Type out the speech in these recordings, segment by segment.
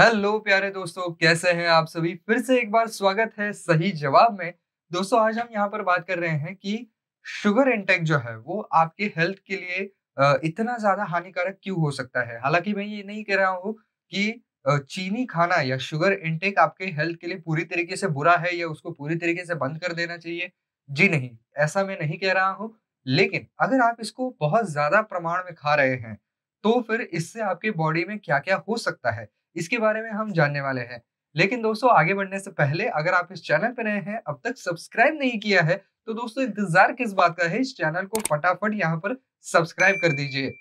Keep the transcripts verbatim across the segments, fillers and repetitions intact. Hello प्यारे दोस्तों, कैसे हैं आप सभी। फिर से एक बार स्वागत है सही जवाब में। दोस्तों आज हम यहाँ पर बात कर रहे हैं कि शुगर इंटेक जो है वो आपके हेल्थ के लिए इतना ज्यादा हानिकारक क्यों हो सकता है। हालांकि मैं ये नहीं कह रहा हूँ कि चीनी खाना या शुगर इंटेक आपके हेल्थ के लिए पूरी तरीके से बुरा है या उसको पूरी तरीके से बंद कर देना चाहिए। जी नहीं, ऐसा मैं नहीं कह रहा हूँ, लेकिन अगर आप इसको बहुत ज्यादा प्रमाण में खा रहे हैं तो फिर इससे आपके बॉडी में क्या क्या हो सकता है इसके बारे में हम जानने वाले हैं। लेकिन दोस्तों आगे बढ़ने से पहले अगर आप इस चैनल पर नए हैं, अब तक सब्सक्राइब नहीं किया है तो दोस्तों इंतजार किस बात का है, इस चैनल को फटाफट यहाँ पर सब्सक्राइब कर दीजिए।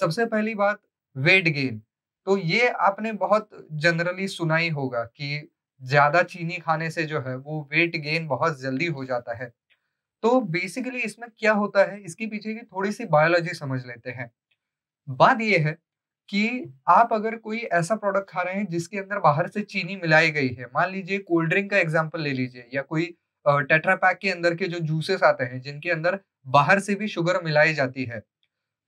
सबसे पहली बात वेट गेन, तो ये आपने बहुत जनरली सुना ही होगा कि ज्यादा चीनी खाने से जो है वो वेट गेन बहुत जल्दी हो जाता है। तो बेसिकली इसमें क्या होता है, इसके पीछे की थोड़ी सी बायोलॉजी समझ लेते हैं। बात यह है कि आप अगर कोई ऐसा प्रोडक्ट खा रहे हैं जिसके अंदर बाहर से चीनी मिलाई गई है, मान लीजिए कोल्ड ड्रिंक का एग्जांपल ले लीजिए या कोई टेट्रा पैक के अंदर के जो जूसेस आते हैं जिनके अंदर बाहर से भी शुगर मिलाई जाती है,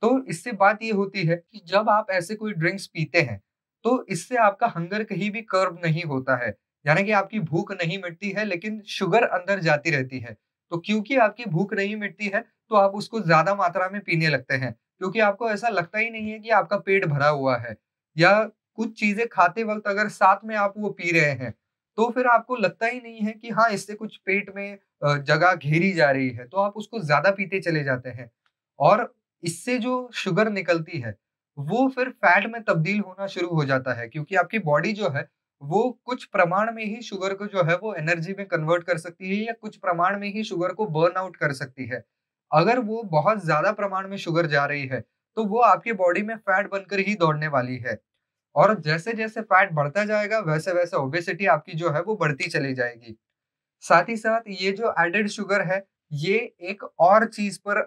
तो इससे बात ये होती है कि जब आप ऐसे कोई ड्रिंक्स पीते हैं तो इससे आपका हंगर कहीं भी कर्ब नहीं होता है, यानी कि आपकी भूख नहीं मिटती है लेकिन शुगर अंदर जाती रहती है। तो क्योंकि आपकी भूख नहीं मिटती है तो आप उसको ज्यादा मात्रा में पीने लगते हैं, क्योंकि आपको ऐसा लगता ही नहीं है कि आपका पेट भरा हुआ है। या कुछ चीजें खाते वक्त अगर साथ में आप वो पी रहे हैं तो फिर आपको लगता ही नहीं है कि हाँ इससे कुछ पेट में जगह घेरी जा रही है, तो आप उसको ज्यादा पीते चले जाते हैं और इससे जो शुगर निकलती है वो फिर फैट में तब्दील होना शुरू हो जाता है, क्योंकि आपकी बॉडी जो है वो कुछ प्रमाण में ही शुगर को जो है वो एनर्जी में कन्वर्ट कर सकती है या कुछ प्रमाण में ही शुगर को बर्न आउट कर सकती है। अगर वो बहुत ज्यादा प्रमाण में शुगर जा रही है तो वो आपके बॉडी में फैट बनकर ही दौड़ने वाली है, और जैसे जैसे फैट बढ़ता जाएगा वैसे वैसे ओबेसिटी आपकी जो है वो बढ़ती चली जाएगी। साथ ही साथ ये जो एडेड शुगर है ये एक और चीज पर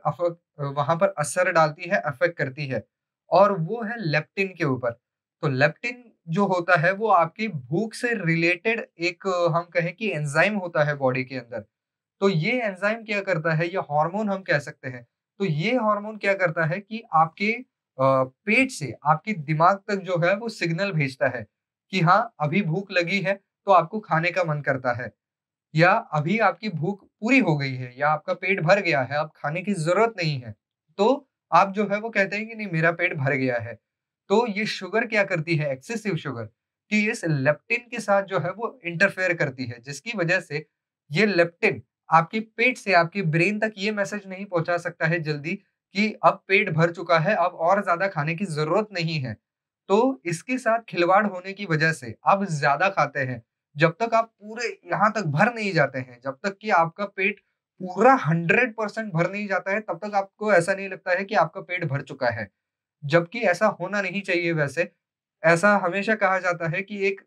वहां पर असर डालती है, अफेक्ट करती है, और वो है लेप्टिन के ऊपर। तो लेप्टिन जो होता है वो आपकी भूख से रिलेटेड एक हम कहें कि एंजाइम होता है बॉडी के अंदर। तो ये एंजाइम क्या करता है, ये हार्मोन हम कह सकते हैं, तो ये हार्मोन क्या करता है कि आपके पेट से आपके दिमाग तक जो है वो सिग्नल भेजता है कि हाँ अभी भूख लगी है तो आपको खाने का मन करता है, या अभी आपकी भूख पूरी हो गई है या आपका पेट भर गया है, आप खाने की जरूरत नहीं है, तो आप जो है वो कहते हैं कि नहीं मेरा पेट भर गया है। तो ये शुगर क्या करती है, एक्सेसिव शुगर, कि इस लेप्टिन के साथ जो है वो इंटरफेयर करती है, जिसकी वजह से ये लेप्टिन आपके पेट से आपके ब्रेन तक ये मैसेज नहीं पहुंचा सकता है जल्दी कि अब पेट भर चुका है, अब और ज्यादा खाने की जरूरत नहीं है। तो इसके साथ खिलवाड़ होने की वजह से आप ज्यादा खाते हैं जब तक आप पूरे यहाँ तक भर नहीं जाते हैं, जब तक कि आपका पेट पूरा हंड्रेड परसेंट भर नहीं जाता है तब तक आपको ऐसा नहीं लगता है कि आपका पेट भर चुका है, जबकि ऐसा होना नहीं चाहिए। वैसे ऐसा हमेशा कहा जाता है कि एक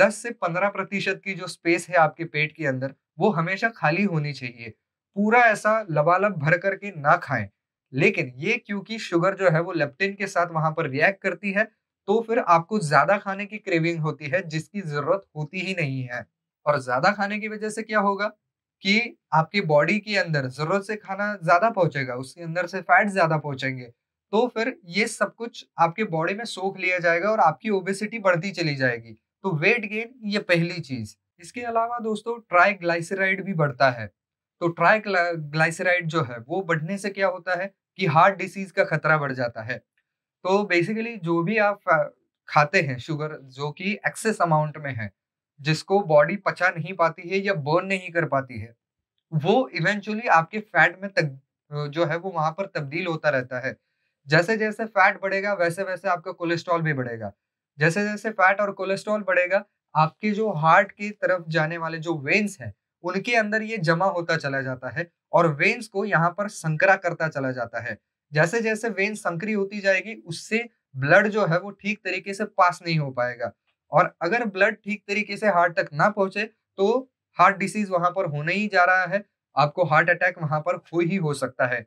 दस से पंद्रह प्रतिशत की जो स्पेस है आपके पेट के अंदर वो हमेशा खाली होनी चाहिए, पूरा ऐसा लबालब भर करके ना खाएं। लेकिन ये क्योंकि शुगर जो है वो लेप्टिन के साथ वहां पर रिएक्ट करती है तो फिर आपको ज्यादा खाने की क्रेविंग होती है जिसकी जरूरत होती ही नहीं है। और ज्यादा खाने की वजह से क्या होगा कि आपकी बॉडी के अंदर जरूरत से खाना ज्यादा पहुंचेगा, उसके अंदर से फैट ज्यादा पहुंचेंगे, तो फिर ये सब कुछ आपके बॉडी में सोख लिया जाएगा और आपकी ओबेसिटी बढ़ती चली जाएगी। तो वेट गेन ये पहली चीज। इसके अलावा दोस्तों ट्राइग्लिसराइड भी बढ़ता है। तो ट्राइग्लिसराइड जो है वो बढ़ने से क्या होता है कि हार्ट डिसीज का खतरा बढ़ जाता है। तो बेसिकली जो भी आप खाते हैं शुगर जो कि एक्सेस अमाउंट में है, जिसको बॉडी पचा नहीं पाती है या बर्न नहीं कर पाती है, वो इवेंचुअली आपके फैट में तक जो है वो वहां पर तब्दील होता रहता है। जैसे जैसे फैट बढ़ेगा वैसे वैसे आपका कोलेस्ट्रॉल भी बढ़ेगा, जैसे जैसे फैट और कोलेस्ट्रॉल बढ़ेगा आपके जो हार्ट की तरफ जाने वाले जो वेन्स हैं उनके अंदर ये जमा होता चला जाता है और वेन्स को यहाँ पर संकरा करता चला जाता है। जैसे जैसे वेन्स संकरी होती जाएगी उससे ब्लड जो है वो ठीक तरीके से पास नहीं हो पाएगा, और अगर ब्लड ठीक तरीके से हार्ट तक ना पहुंचे तो हार्ट डिसीज वहां पर होने ही जा रहा है, आपको हार्ट अटैक वहां पर हो ही हो सकता है।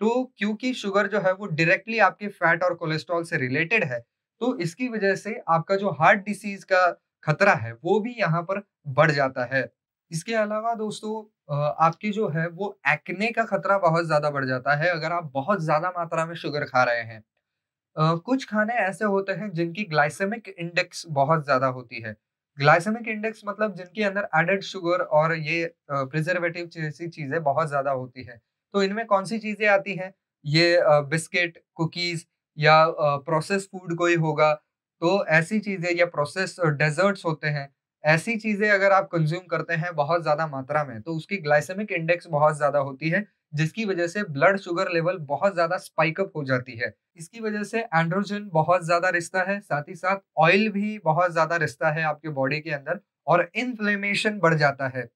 तो क्योंकि शुगर जो है वो डायरेक्टली आपके फैट और कोलेस्ट्रॉल से रिलेटेड है तो इसकी वजह से आपका जो हार्ट डिसीज का खतरा है वो भी यहाँ पर बढ़ जाता है। इसके अलावा दोस्तों आपकी जो है वो एक्ने का खतरा बहुत ज्यादा बढ़ जाता है अगर आप बहुत ज्यादा मात्रा में शुगर खा रहे हैं। Uh, कुछ खाने ऐसे होते हैं जिनकी ग्लाइसेमिक इंडेक्स बहुत ज्यादा होती है। ग्लाइसेमिक इंडेक्स मतलब जिनके अंदर एडेड शुगर और ये प्रिजर्वेटिव uh, जैसी चीजें बहुत ज्यादा होती है। तो इनमें कौन सी चीजें आती हैं? ये बिस्किट uh, कुकीज या प्रोसेस्ड फूड कोई होगा, तो ऐसी चीजें या प्रोसेस्ड डेजर्ट्स होते हैं। ऐसी चीजें अगर आप कंज्यूम करते हैं बहुत ज्यादा मात्रा में तो उसकी ग्लाइसेमिक इंडेक्स बहुत ज्यादा होती है, जिसकी वजह से ब्लड शुगर लेवल बहुत ज्यादा स्पाइक अप हो जाती है। इसकी वजह से एंड्रोजन बहुत ज्यादा रिश्ता है, साथ ही साथ ऑयल भी बहुत ज्यादा रिश्ता है आपके बॉडी के अंदर, और इन्फ्लेमेशन बढ़ जाता है,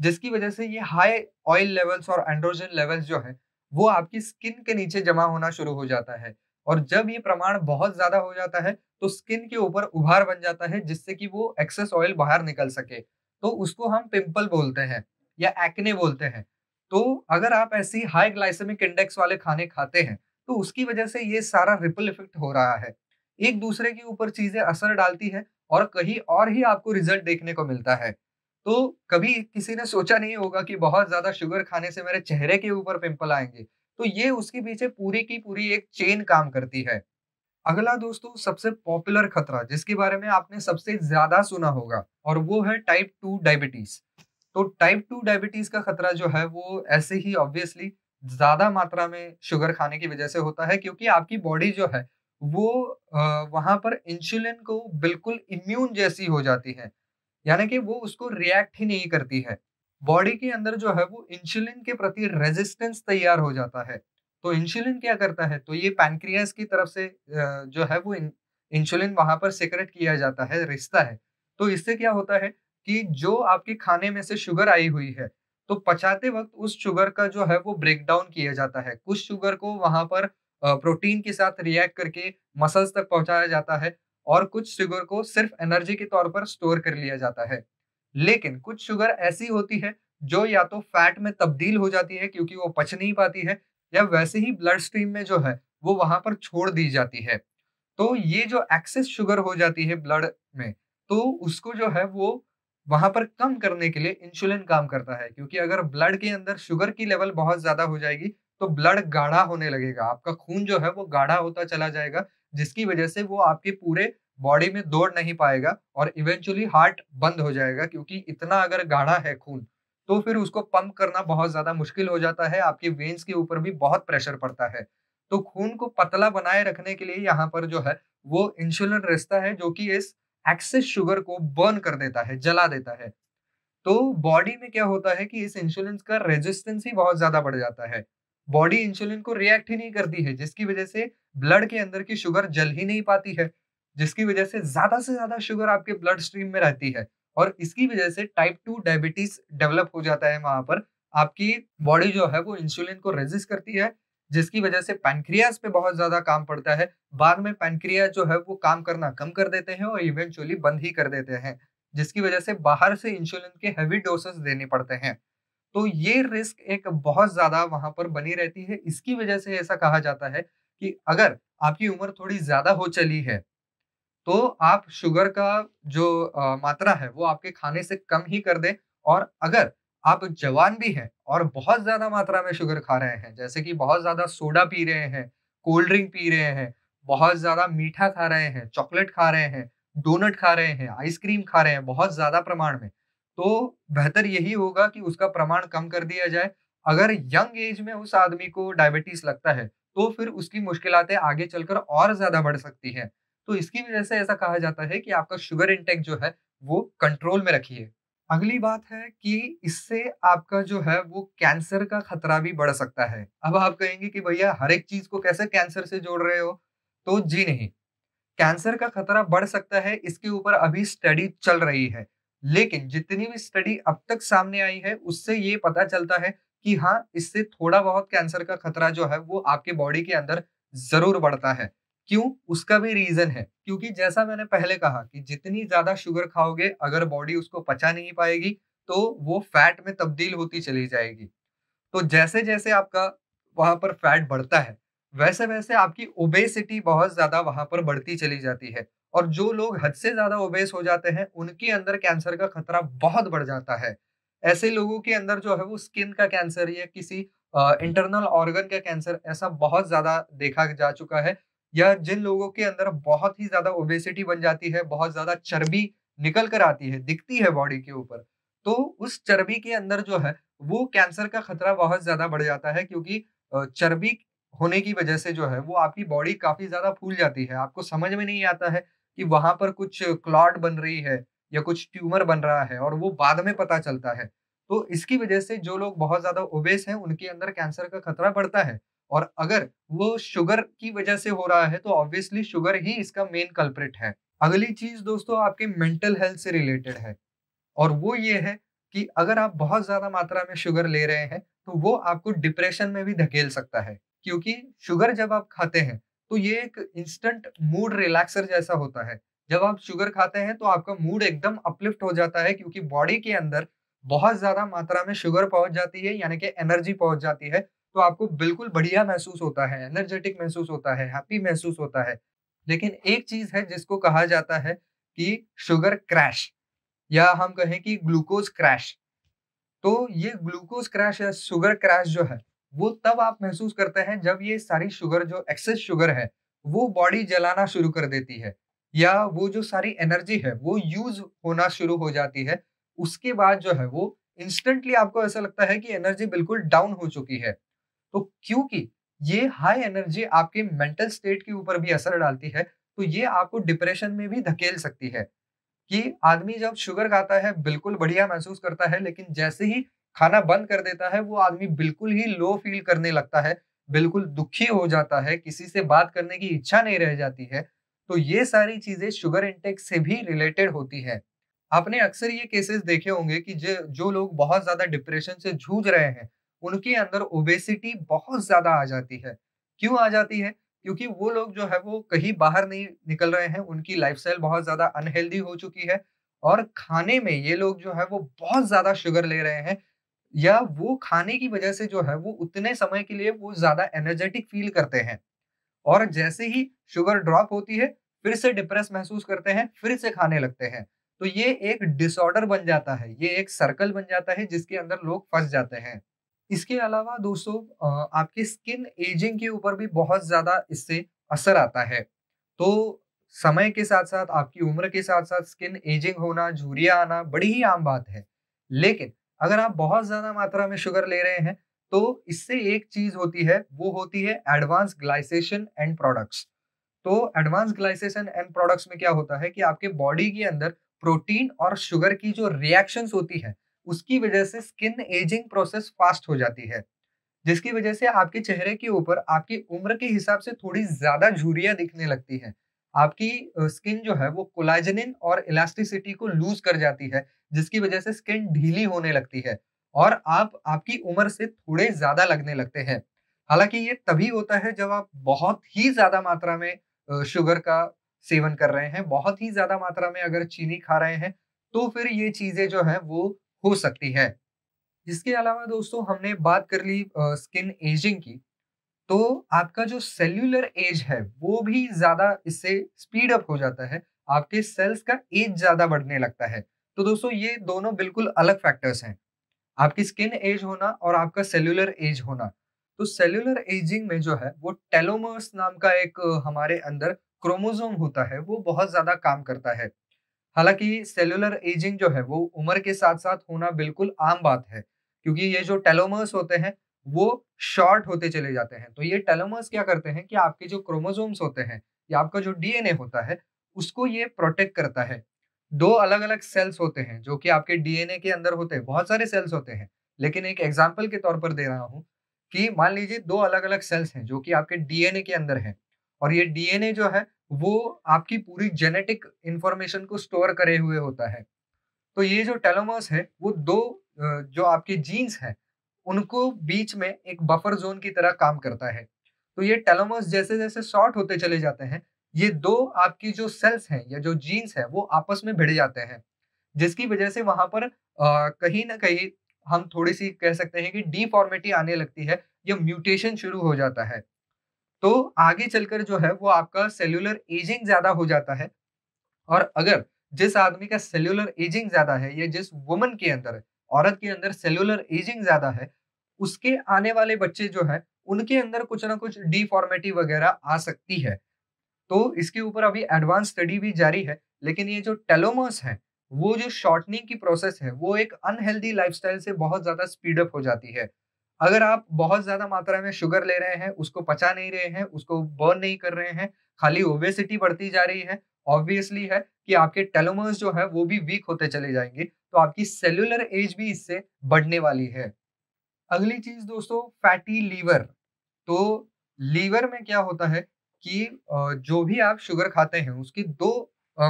जिसकी वजह से ये हाई ऑयल लेवल्स और एंड्रोजन लेवल्स जो है वो आपकी स्किन के नीचे जमा होना शुरू हो जाता है। और जब ये प्रमाण बहुत ज्यादा हो जाता है तो स्किन के ऊपर उभार बन जाता है, जिससे कि वो एक्सेस ऑयल बाहर निकल सके, तो उसको हम पिंपल बोलते हैं या एक्ने बोलते हैं। तो अगर आप ऐसी हाई ग्लाइसेमिक इंडेक्स वाले खाने खाते हैं तो उसकी वजह से ये सारा रिपल इफेक्ट हो रहा है, एक दूसरे के ऊपर चीजें असर डालती है और कहीं और ही आपको रिजल्ट देखने को मिलता है। तो कभी किसी ने सोचा नहीं होगा कि बहुत ज्यादा शुगर खाने से मेरे चेहरे के ऊपर पिंपल आएंगे, तो ये उसके पीछे पूरी की पूरी एक चेन काम करती है। अगला दोस्तों सबसे पॉपुलर खतरा, जिसके बारे में आपने सबसे ज्यादा सुना होगा, और वो है टाइप टू डायबिटीज। तो टाइप टू डायबिटीज का खतरा जो है वो ऐसे ही ऑब्वियसली ज्यादा मात्रा में शुगर खाने की वजह से होता है, क्योंकि आपकी बॉडी जो है वो वहां पर इंसुलिन को बिल्कुल इम्यून जैसी हो जाती है, यानी कि वो उसको रिएक्ट ही नहीं करती है। बॉडी के अंदर जो है वो इंसुलिन के प्रति रेजिस्टेंस तैयार हो जाता है। तो इंसुलिन क्या करता है? तो ये पैनक्रियाज की तरफ से जो है वो इंसुलिन वहां पर सिक्रेट किया जाता है, रिश्ता है। तो इससे क्या होता है कि जो आपके खाने में से शुगर आई हुई है तो पचाते वक्त उस शुगर का जो है वो ब्रेकडाउन किया जाता है। कुछ शुगर को वहां पर प्रोटीन के साथ रिएक्ट करके मसल्स तक पहुंचाया जाता है और कुछ शुगर को सिर्फ एनर्जी के तौर पर स्टोर कर लिया जाता है। लेकिन कुछ शुगर ऐसी होती है जो या तो फैट में तब्दील हो जाती है क्योंकि वो पच नहीं पाती है, या वैसे ही ब्लड स्ट्रीम में जो है वो वहां पर छोड़ दी जाती है। तो ये जो एक्सेस शुगर हो जाती है ब्लड में, तो उसको जो है वो वहां पर कम करने के लिए इंसुलिन काम करता है, क्योंकि अगर ब्लड के अंदर शुगर की लेवल बहुत ज्यादा हो जाएगी तो ब्लड गाढ़ा होने लगेगा, आपका खून जो है वो गाढ़ा होता चला जाएगा, जिसकी वजह से वो आपके पूरे बॉडी में दौड़ नहीं पाएगा और इवेंचुअली हार्ट बंद हो जाएगा, क्योंकि इतना अगर गाढ़ा है खून तो फिर उसको पंप करना बहुत ज्यादा मुश्किल हो जाता है, आपके वेन्स के ऊपर भी बहुत प्रेशर पड़ता है। तो खून को पतला बनाए रखने के लिए यहाँ पर जो है वो इंसुलिन रिश्ता है, जो कि इस एक्सेस शुगर को बर्न कर देता है, जला देता है। तो बॉडी में क्या होता है कि इस इंसुलिन का रेजिस्टेंस ही बहुत ज्यादा बढ़ जाता है, बॉडी इंसुलिन को रिएक्ट ही नहीं करती है, जिसकी वजह से ब्लड के अंदर की शुगर जल ही नहीं पाती है, जिसकी वजह से ज्यादा से ज्यादा शुगर आपके ब्लड स्ट्रीम में रहती है, और इसकी वजह से टाइप टू डायबिटीज डेवलप हो जाता है। वहां पर आपकी बॉडी जो है वो इंसुलिन को रेजिस्ट करती है, जिसकी वजह से पैनक्रियाज पे बहुत ज्यादा काम पड़ता है, बाद में पैनक्रियाज जो है वो काम करना कम कर देते हैं और इवेंचुअली बंद ही कर देते हैं, जिसकी वजह से बाहर से इंसुलिन के हैवी डोसेस देने पड़ते हैं। तो ये रिस्क एक बहुत ज्यादा वहां पर बनी रहती है। इसकी वजह से ऐसा कहा जाता है कि अगर आपकी उम्र थोड़ी ज्यादा हो चली है तो आप शुगर का जो आ, मात्रा है वो आपके खाने से कम ही कर दें, और अगर आप जवान भी हैं और बहुत ज्यादा मात्रा में शुगर खा रहे हैं, जैसे कि बहुत ज्यादा सोडा पी रहे हैं, कोल्ड ड्रिंक पी रहे हैं, बहुत ज्यादा मीठा खा रहे हैं, चॉकलेट खा रहे हैं, डोनट खा रहे हैं, आइसक्रीम खा रहे हैं बहुत ज्यादा प्रमाण में, तो बेहतर यही होगा कि उसका प्रमाण कम कर दिया जाए। अगर यंग एज में उस आदमी को डायबिटीज लगता है तो फिर उसकी मुश्किलें आगे चलकर और ज्यादा बढ़ सकती हैं। तो इसकी वजह से ऐसा कहा जाता है कि आपका शुगर इंटेक जो है वो कंट्रोल में रखिए। अगली बात है कि इससे आपका जो है वो कैंसर का खतरा भी बढ़ सकता है। अब आप कहेंगे कि भैया हर एक चीज को कैसे कैंसर से जोड़ रहे हो? तो जी नहीं, कैंसर का खतरा बढ़ सकता है इसके ऊपर अभी स्टडी चल रही है, लेकिन जितनी भी स्टडी अब तक सामने आई है उससे ये पता चलता है कि हाँ, इससे थोड़ा बहुत कैंसर का खतरा जो है वो आपके बॉडी के अंदर जरूर बढ़ता है। क्यों? उसका भी रीजन है, क्योंकि जैसा मैंने पहले कहा कि जितनी ज्यादा शुगर खाओगे अगर बॉडी उसको पचा नहीं पाएगी तो वो फैट में तब्दील होती चली जाएगी। तो जैसे जैसे आपका वहां पर फैट बढ़ता है वैसे वैसे आपकी ओबेसिटी बहुत ज्यादा वहां पर बढ़ती चली जाती है, और जो लोग हद से ज्यादा ओबेस हो जाते हैं उनके अंदर कैंसर का खतरा बहुत बढ़ जाता है। ऐसे लोगों के अंदर जो है वो स्किन का कैंसर या किसी इंटरनल ऑर्गन का कैंसर ऐसा बहुत ज्यादा देखा जा चुका है, या जिन लोगों के अंदर बहुत ही ज्यादा ओबेसिटी बन जाती है, बहुत ज्यादा चर्बी निकल कर आती है, दिखती है बॉडी के ऊपर, तो उस चर्बी के अंदर जो है वो कैंसर का खतरा बहुत ज्यादा बढ़ जाता है, क्योंकि चर्बी होने की वजह से जो है वो आपकी बॉडी काफी ज्यादा फूल जाती है। आपको समझ में नहीं आता है कि वहां पर कुछ क्लॉट बन रही है या कुछ ट्यूमर बन रहा है, और वो बाद में पता चलता है। तो इसकी वजह से जो लोग बहुत ज्यादा ओबेस हैं उनके अंदर कैंसर का खतरा बढ़ता है, और अगर वो शुगर की वजह से हो रहा है तो ऑब्वियसली शुगर ही इसका मेन कल्प्रेट है। अगली चीज दोस्तों आपके मेंटल हेल्थ से रिलेटेड है, और वो ये है कि अगर आप बहुत ज्यादा मात्रा में शुगर ले रहे हैं तो वो आपको डिप्रेशन में भी धकेल सकता है, क्योंकि शुगर जब आप खाते हैं तो ये एक इंस्टेंट मूड रिलैक्सर जैसा होता है। जब आप शुगर खाते हैं तो आपका मूड एकदम अपलिफ्ट हो जाता है, क्योंकि बॉडी के अंदर बहुत ज्यादा मात्रा में शुगर पहुंच जाती है, यानी कि एनर्जी पहुंच जाती है, तो आपको बिल्कुल बढ़िया महसूस होता है, एनर्जेटिक महसूस होता है, हैप्पी महसूस होता है। लेकिन एक चीज है जिसको कहा जाता है कि शुगर क्रैश, या हम कहें कि ग्लूकोज क्रैश। तो ये ग्लूकोज क्रैश या शुगर क्रैश जो है वो तब आप महसूस करते हैं जब ये सारी शुगर, जो एक्सेस शुगर है, वो बॉडी जलाना शुरू कर देती है, या वो जो सारी एनर्जी है वो यूज होना शुरू हो जाती है। उसके बाद जो है वो इंस्टेंटली आपको ऐसा लगता है कि एनर्जी बिल्कुल डाउन हो चुकी है। तो क्योंकि ये हाई एनर्जी आपके मेंटल स्टेट के ऊपर भी असर डालती है, तो ये आपको डिप्रेशन में भी धकेल सकती है। कि आदमी जब शुगर खाता है बिल्कुल बढ़िया महसूस करता है, लेकिन जैसे ही खाना बंद कर देता है वो आदमी बिल्कुल ही लो फील करने लगता है, बिल्कुल दुखी हो जाता है, किसी से बात करने की इच्छा नहीं रह जाती है। तो ये सारी चीजें शुगर इंटेक से भी रिलेटेड होती है। आपने अक्सर ये केसेस देखे होंगे कि जो जो लोग बहुत ज्यादा डिप्रेशन से जूझ रहे हैं उनके अंदर ओबेसिटी बहुत ज्यादा आ जाती है। क्यों आ जाती है? क्योंकि वो लोग जो है वो कहीं बाहर नहीं निकल रहे हैं, उनकी लाइफस्टाइल बहुत ज्यादा अनहेल्दी हो चुकी है, और खाने में ये लोग जो है वो बहुत ज्यादा शुगर ले रहे हैं, या वो खाने की वजह से जो है वो उतने समय के लिए वो ज्यादा एनर्जेटिक फील करते हैं, और जैसे ही शुगर ड्रॉप होती है फिर से डिप्रेस महसूस करते हैं, फिर से खाने लगते हैं। तो ये एक डिसऑर्डर बन जाता है, ये एक सर्कल बन जाता है जिसके अंदर लोग फंस जाते हैं। इसके अलावा दोस्तों आपकी स्किन एजिंग के ऊपर भी बहुत ज्यादा इससे असर आता है। तो समय के साथ साथ, आपकी उम्र के साथ साथ स्किन एजिंग होना, झुर्रियां आना बड़ी ही आम बात है। लेकिन अगर आप बहुत ज्यादा मात्रा में शुगर ले रहे हैं तो इससे एक चीज होती है, वो होती है एडवांस ग्लाइसेशन एंड प्रोडक्ट्स। तो एडवांस ग्लाइसेशन एंड प्रोडक्ट्स में क्या होता है कि आपके बॉडी के अंदर प्रोटीन और शुगर की जो रिएक्शंस होती है उसकी वजह से स्किन एजिंग प्रोसेस फास्ट हो जाती है, जिसकी वजह से आपके चेहरे के ऊपर आपकी उम्र के हिसाब से थोड़ी ज्यादा झुर्रियां दिखने लगती है। आपकी स्किन जो है वो कोलाजनिन और इलास्टिसिटी को लूज कर जाती है, जिसकी वजह से स्किन ढीली होने लगती है, और आप आपकी उम्र से थोड़े ज्यादा लगने लगते हैं। हालांकि ये तभी होता है जब आप बहुत ही ज्यादा मात्रा में शुगर का सेवन कर रहे हैं, बहुत ही ज्यादा मात्रा में अगर चीनी खा रहे हैं तो फिर ये चीजें जो है वो हो सकती है। इसके अलावा दोस्तों हमने बात कर ली स्किन एजिंग की, तो आपका जो सेल्यूलर एज है वो भी ज्यादा इससे स्पीड अप हो जाता है, आपके सेल्स का एज ज्यादा बढ़ने लगता है। तो दोस्तों ये दोनों बिल्कुल अलग फैक्टर्स हैं, आपकी स्किन एज होना और आपका सेल्यूलर एज होना। तो सेल्यूलर एजिंग में जो है वो टेलोमर्स नाम का एक हमारे अंदर क्रोमोसोम होता है, वो बहुत ज्यादा काम करता है। हालांकि सेल्यूलर एजिंग जो है वो उम्र के साथ साथ होना बिल्कुल आम बात है, क्योंकि ये जो टेलोमर्स होते हैं वो शॉर्ट होते चले जाते हैं। तो ये टेलोमर्स क्या करते हैं कि आपके जो क्रोमोसोम्स होते हैं या आपका जो डीएनए होता है उसको ये प्रोटेक्ट करता है। दो अलग अलग सेल्स होते हैं जो कि आपके डीएनए के अंदर होते हैं, बहुत सारे सेल्स होते हैं, लेकिन एक एग्जांपल के तौर पर दे रहा हूँ कि मान लीजिए दो अलग अलग सेल्स हैं जो कि आपके डीएनए के अंदर हैं, और ये डीएनए जो है वो आपकी पूरी जेनेटिक इंफॉर्मेशन को स्टोर करे हुए होता है। तो ये जो टेलोमर्स है वो दो जो आपके जीन्स हैं उनको बीच में एक बफर जोन की तरह काम करता है। तो ये टेलोमर्स जैसे जैसे शॉर्ट होते चले जाते हैं, ये दो आपकी जो सेल्स हैं या जो जीन्स हैं वो आपस में भिड़ जाते हैं, जिसकी वजह से वहां पर कहीं ना कहीं हम थोड़ी सी कह सकते हैं कि डिफॉर्मिटी आने लगती है या म्यूटेशन शुरू हो जाता है। तो आगे चलकर जो है वो आपका सेल्यूलर एजिंग ज्यादा हो जाता है। और अगर जिस आदमी का सेल्यूलर एजिंग ज्यादा है या जिस वुमन के अंदर, औरत के अंदर सेल्यूलर एजिंग ज्यादा है, उसके आने वाले बच्चे जो है उनके अंदर कुछ ना कुछ डिफॉर्मिटी वगैरह आ सकती है, तो इसके ऊपर अभी एडवांस स्टडी भी जारी है, लेकिन ये जो टेलोमर्स है वो जो शॉर्टनिंग की प्रोसेस है वो एक अनहेल्दी लाइफस्टाइल से बहुत ज्यादा स्पीड अप हो जाती है। अगर आप बहुत ज्यादा मात्रा में शुगर ले रहे हैं, उसको पचा नहीं रहे हैं, उसको बर्न नहीं कर रहे हैं, खाली ओबेसिटी बढ़ती जा रही है, ऑब्वियसली है कि आपके टेलोमर्स जो है वो भी वीक होते चले जाएंगे, तो आपकी सेलुलर एज भी इससे बढ़ने वाली है। अगली चीज दोस्तों, फैटी लीवर। तो लीवर में क्या होता है कि जो भी आप शुगर खाते हैं उसकी दो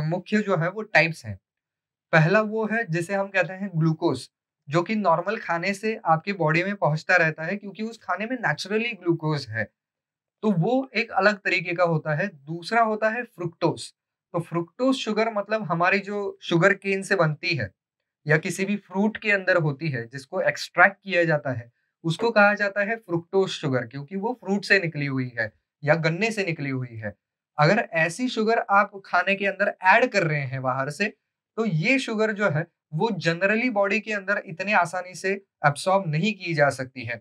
मुख्य जो है वो टाइप्स हैं। पहला वो है जिसे हम कहते हैं ग्लूकोज, जो कि नॉर्मल खाने से आपके बॉडी में पहुंचता रहता है क्योंकि उस खाने में नेचुरली ग्लूकोज है, तो वो एक अलग तरीके का होता है। दूसरा होता है फ्रुक्टोज। तो फ्रुक्टोज शुगर मतलब हमारी जो शुगर केन से बनती है या किसी भी फ्रूट के अंदर होती है जिसको एक्सट्रैक्ट किया जाता है उसको कहा जाता है फ्रुक्टोज शुगर, क्योंकि वो फ्रूट से निकली हुई है या गन्ने से निकली हुई है। अगर ऐसी शुगर आप खाने के अंदर ऐड कर रहे हैं बाहर से, तो ये शुगर जो है वो जनरली बॉडी के अंदर इतने आसानी से एब्सॉर्ब नहीं की जा सकती है,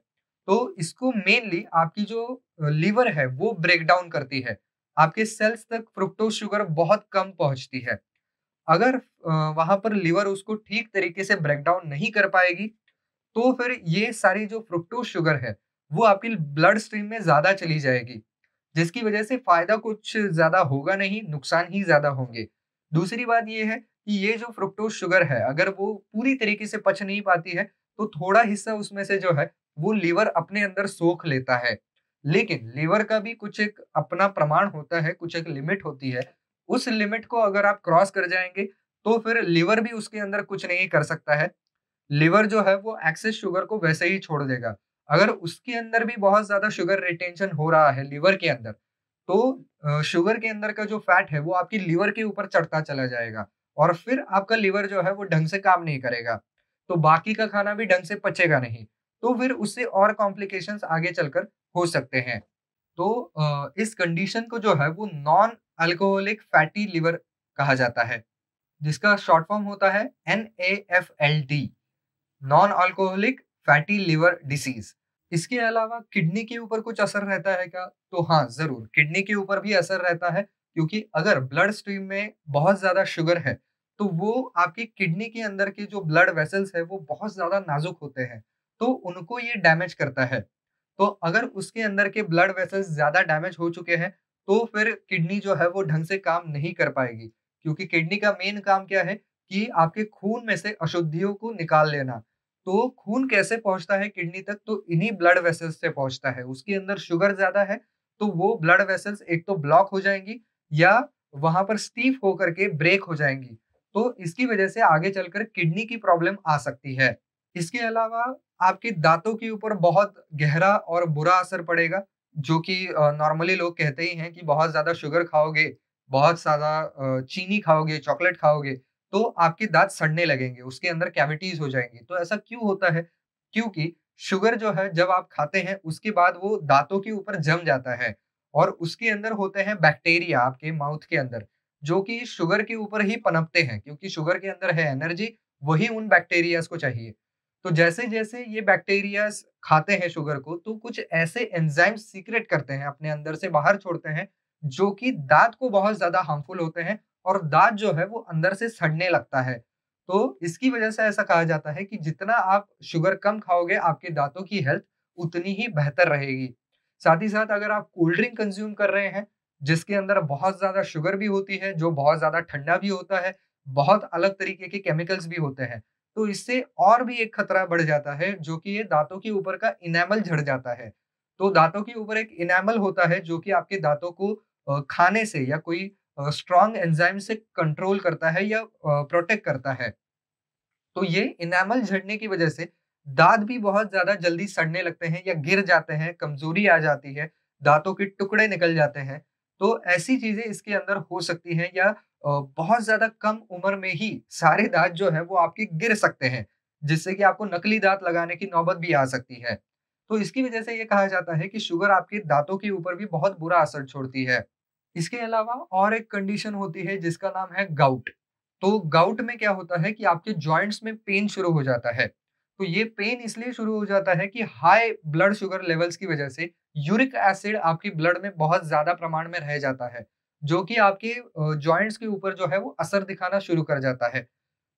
तो इसको मेनली आपकी जो लीवर है वो ब्रेक डाउन करती है, आपके सेल्स तक फ्रुक्टोज शुगर बहुत कम पहुंचती है। अगर वहां पर लीवर उसको ठीक तरीके से ब्रेक डाउन नहीं कर पाएगी तो फिर ये सारी जो फ्रुक्टोज शुगर है वो आपकी ब्लड स्ट्रीम में ज्यादा चली जाएगी, जिसकी वजह से फायदा कुछ ज्यादा होगा नहीं, नुकसान ही ज्यादा होंगे। दूसरी बात ये है कि ये जो फ्रुक्टोज शुगर है अगर वो पूरी तरीके से पच नहीं पाती है तो थोड़ा हिस्सा उसमें से जो है वो लीवर अपने अंदर सोख लेता है, लेकिन लीवर का भी कुछ एक अपना प्रमाण होता है, कुछ एक लिमिट होती है। उस लिमिट को अगर आप क्रॉस कर जाएंगे तो फिर लीवर भी उसके अंदर कुछ नहीं कर सकता है। लीवर जो है वो एक्सेस शुगर को वैसे ही छोड़ देगा। अगर उसके अंदर भी बहुत ज्यादा शुगर रिटेंशन हो रहा है लीवर के अंदर, तो शुगर के अंदर का जो फैट है वो आपकी लीवर के ऊपर चढ़ता चला जाएगा और फिर आपका लीवर जो है वो ढंग से काम नहीं करेगा, तो बाकी का खाना भी ढंग से पचेगा नहीं, तो फिर उससे और कॉम्प्लिकेशंस आगे चलकर हो सकते हैं। तो इस कंडीशन को जो है वो नॉन अल्कोहलिक फैटी लीवर कहा जाता है, जिसका शॉर्ट फॉर्म होता है N A F L D, non alcoholic fatty liver disease. इसके अलावा किडनी के ऊपर कुछ असर रहता है क्या? तो हाँ, जरूर किडनी के ऊपर भी असर रहता है, क्योंकि अगर ब्लड स्ट्रीम में बहुत ज्यादा शुगर है तो वो आपकी किडनी के अंदर के जो ब्लड वेसल्स है वो बहुत ज्यादा नाजुक होते हैं, तो उनको ये डैमेज करता है। तो अगर उसके अंदर के ब्लड वेसल्स ज्यादा डैमेज हो चुके हैं तो फिर किडनी जो है वो ढंग से काम नहीं कर पाएगी, क्योंकि किडनी का मेन काम क्या है कि आपके खून में से अशुद्धियों को निकाल लेना। तो खून कैसे पहुंचता है किडनी तक? तो इन्हीं ब्लड वेसल्स से पहुंचता है। उसके अंदर शुगर ज्यादा है तो वो ब्लड वेसल्स एक तो ब्लॉक हो जाएंगी या वहां पर स्टीफ होकर के ब्रेक हो जाएंगी, तो इसकी वजह से आगे चलकर किडनी की प्रॉब्लम आ सकती है। इसके अलावा आपके दांतों के ऊपर बहुत गहरा और बुरा असर पड़ेगा, जो कि नॉर्मली लोग कहते ही हैं कि बहुत ज़्यादा शुगर खाओगे, बहुत ज़्यादा चीनी खाओगे, चॉकलेट खाओगे तो आपके दांत सड़ने लगेंगे, उसके अंदर कैविटीज़ हो जाएंगी। तो ऐसा क्यों होता है? क्योंकि शुगर जो है जब आप खाते हैं उसके बाद वो दांतों के ऊपर जम जाता है और उसके अंदर होते हैं बैक्टीरिया आपके माउथ के अंदर, जो कि शुगर के ऊपर ही पनपते हैं, क्योंकि शुगर के अंदर है एनर्जी, वही उन बैक्टीरियाज को चाहिए। तो जैसे जैसे ये बैक्टीरियाज खाते हैं शुगर को तो कुछ ऐसे एंजाइम्स सीक्रेट करते हैं, अपने अंदर से बाहर छोड़ते हैं, जो कि दांत को बहुत ज्यादा हार्मफुल होते हैं और दांत जो है वो अंदर से सड़ने लगता है। तो इसकी वजह से ऐसा कहा जाता है कि जितना आप शुगर कम खाओगे आपके दांतों की हेल्थ उतनी ही बेहतर रहेगी। साथ ही साथ अगर आप कोल्ड ड्रिंक कंज्यूम कर रहे हैं जिसके अंदर बहुत ज्यादा शुगर भी होती है, जो बहुत ज्यादा ठंडा भी होता है, बहुत अलग तरीके के केमिकल्स भी होते हैं, तो इससे और भी एक खतरा बढ़ जाता है, जो कि ये दांतों के ऊपर का इनेमल झड़ जाता है। तो दांतों के ऊपर एक इनेमल होता है जो कि आपके दांतों को खाने से या कोई स्ट्रॉन्ग एंजाइम से कंट्रोल करता है या प्रोटेक्ट करता है। तो ये इनेमल झड़ने की वजह से दांत भी बहुत ज्यादा जल्दी सड़ने लगते हैं या गिर जाते हैं, कमजोरी आ जाती है, दांतों के टुकड़े निकल जाते हैं। तो ऐसी चीजें इसके अंदर हो सकती हैं या बहुत ज्यादा कम उम्र में ही सारे दांत जो है वो आपके गिर सकते हैं, जिससे कि आपको नकली दांत लगाने की नौबत भी आ सकती है। तो इसकी वजह से ये कहा जाता है कि शुगर आपके दांतों के ऊपर भी बहुत बुरा असर छोड़ती है। इसके अलावा और एक कंडीशन होती है जिसका नाम है गाउट। तो गाउट में क्या होता है कि आपके जॉइंट्स में पेन शुरू हो जाता है। तो ये पेन इसलिए शुरू हो जाता है कि हाई ब्लड शुगर लेवल्स की वजह से यूरिक एसिड आपके ब्लड में बहुत ज्यादा प्रमाण में रह जाता है जो कि आपके जॉइंट्स के ऊपर जो है वो असर दिखाना शुरू कर जाता है।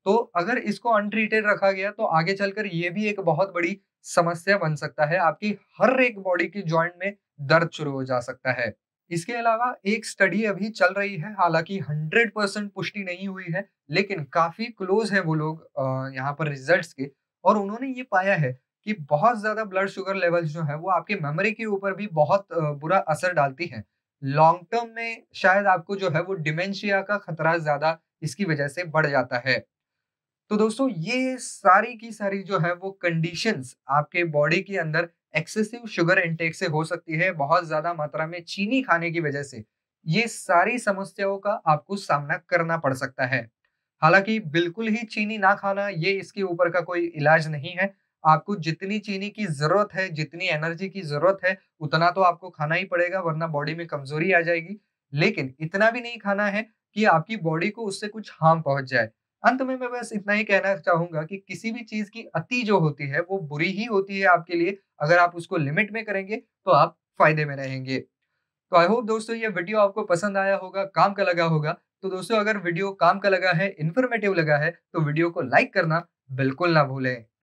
तो अगर इसको अनट्रीटेड रखा गया तो आगे चलकर ये भी एक बहुत बड़ी समस्या बन सकता है, आपकी हर एक बॉडी की जॉइंट में दर्द शुरू हो जा सकता है। इसके अलावा एक स्टडी अभी चल रही है, हालांकि हंड्रेड परसेंट पुष्टि नहीं हुई है, लेकिन काफी क्लोज है वो लोग यहाँ पर रिजल्ट्स के, और उन्होंने ये पाया है कि बहुत ज्यादा ब्लड शुगर लेवल्स जो है वो आपके मेमोरी के ऊपर भी बहुत बुरा असर डालती है। लॉन्ग टर्म में शायद आपको जो है वो डिमेंशिया का खतरा ज्यादा इसकी वजह से बढ़ जाता है। तो दोस्तों ये सारी की सारी जो है वो कंडीशंस आपके बॉडी के अंदर एक्सेसिव शुगर इंटेक से हो सकती है, बहुत ज्यादा मात्रा में चीनी खाने की वजह से ये सारी समस्याओं का आपको सामना करना पड़ सकता है। हालांकि बिल्कुल ही चीनी ना खाना, ये इसके ऊपर का कोई इलाज नहीं है। आपको जितनी चीनी की जरूरत है, जितनी एनर्जी की जरूरत है, उतना तो आपको खाना ही पड़ेगा, वरना बॉडी में कमजोरी आ जाएगी। लेकिन इतना भी नहीं खाना है कि आपकी बॉडी को उससे कुछ हार्म पहुंच जाए। अंत में मैं बस इतना ही कहना चाहूंगा कि किसी भी चीज की अति जो होती है वो बुरी ही होती है आपके लिए। अगर आप उसको लिमिट में करेंगे तो आप फायदे में रहेंगे। तो आई होप दोस्तों ये वीडियो आपको पसंद आया होगा, काम का लगा होगा। तो दोस्तों अगर वीडियो काम का लगा है, इन्फॉर्मेटिव लगा है, तो वीडियो को लाइक करना बिल्कुल ना भूलें।